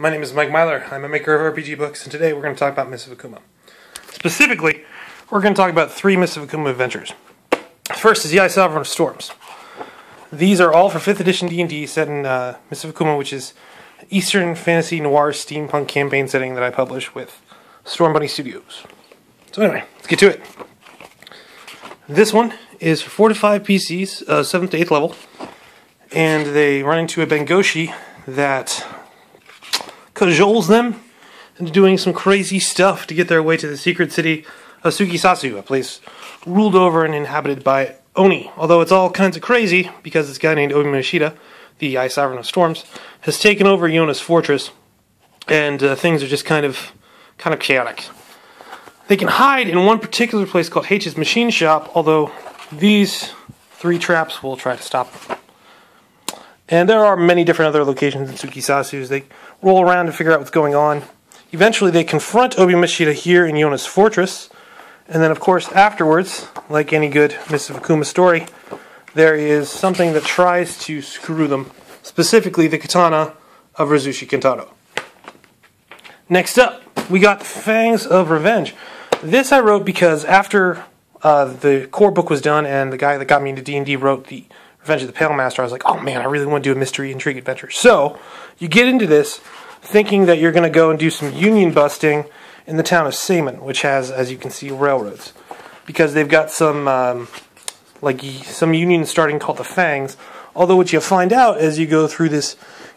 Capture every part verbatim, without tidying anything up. My name is Mike Myler. I'm a maker of R P G books, and today we're going to talk about Mists of Akuma. Specifically, we're going to talk about three Mists of Akuma adventures. First is Yai Sovereign of Storms. These are all for fifth edition D and D set in uh, Mists of Akuma, which is Eastern Fantasy Noir Steampunk campaign setting that I publish with Storm Bunny Studios. So anyway, let's get to it. This one is for four to five P Cs, uh, seventh to eighth level, and they run into a Bengoshi that cajoles them into doing some crazy stuff to get their way to the secret city of Tsukisasu, a place ruled over and inhabited by Oni. Although it's all kinds of crazy, because this guy named Omi Meshida, the Yai Sovereign of Storms, has taken over Yona's fortress, and uh, things are just kind of, kind of chaotic. They can hide in one particular place called H's machine shop, although these three traps will try to stop them. And there are many different other locations in Tsukisasu. They roll around to figure out what's going on. Eventually, they confront Obimashita here in Yona's fortress. And then, of course, afterwards, like any good Mists of Akuma story, there is something that tries to screw them, specifically the katana of Rizushi Kintaro. Next up, we got Fangs of Revenge. This I wrote because after uh, the core book was done and the guy that got me into D and D wrote the Revenge of the Pale Master, I was like, oh man, I really want to do a mystery intrigue adventure. So, you get into this thinking that you're going to go and do some union busting in the town of Seaman, which has, as you can see, railroads. Because they've got some, um, like, some union starting called the Fangs. Although what you'll find out as you go through this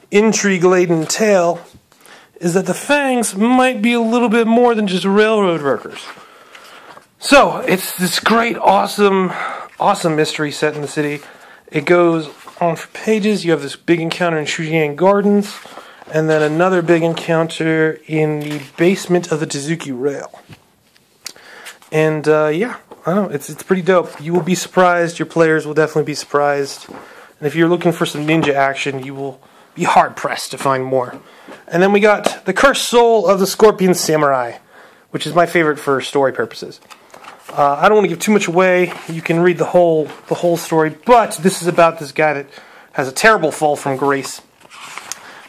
intrigue-laden tale is that the Fangs might be a little bit more than just railroad workers. So, it's this great, awesome, awesome mystery set in the city. It goes on for pages. You have this big encounter in Shujiang Gardens, and then another big encounter in the basement of the Tezuki Rail. And uh, yeah, I don't know, it's it's pretty dope. You will be surprised. Your players will definitely be surprised. And if you're looking for some ninja action, you will be hard pressed to find more. And then we got the Cursed Soul of the Scorpion Samurai, which is my favorite for story purposes. Uh, I don't want to give too much away. You can read the whole the whole story, but this is about this guy that has a terrible fall from grace.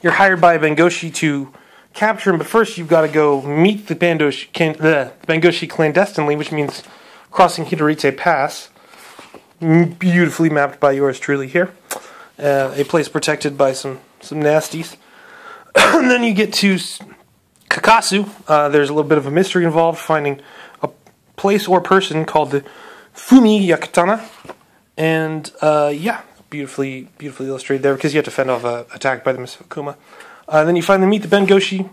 You're hired by a Bengoshi to capture him, but first you've got to go meet the Bengoshi, the Bengoshi clandestinely, which means crossing Hidorite Pass, beautifully mapped by yours truly here, uh, a place protected by some some nasties. And then you get to Kakasu. Uh, there's a little bit of a mystery involved, finding place or person called the Fumi Yakutana, and uh, yeah, beautifully, beautifully illustrated there because you have to fend off an attack by the Mists of Akuma. Uh, then you finally meet the Bengoshi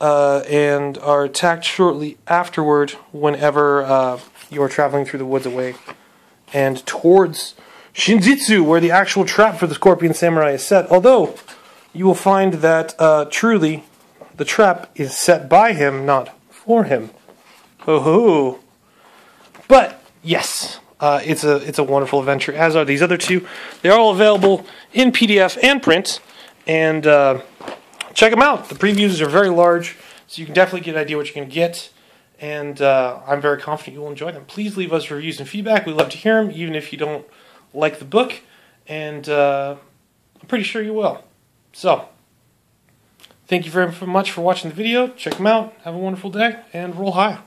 uh, and are attacked shortly afterward. Whenever uh, you are traveling through the woods away and towards Shinjitsu, where the actual trap for the Scorpion Samurai is set, although you will find that uh, truly the trap is set by him, not for him. Ho ho! But yes, uh, it's a it's a wonderful adventure. As are these other two. They're all available in P D F and print, and uh, check them out. The previews are very large, so you can definitely get an idea what you're going to get. And uh, I'm very confident you will enjoy them. Please leave us reviews and feedback. We love to hear them, even if you don't like the book, and uh, I'm pretty sure you will. So, thank you very much for watching the video. Check them out. Have a wonderful day, and roll high.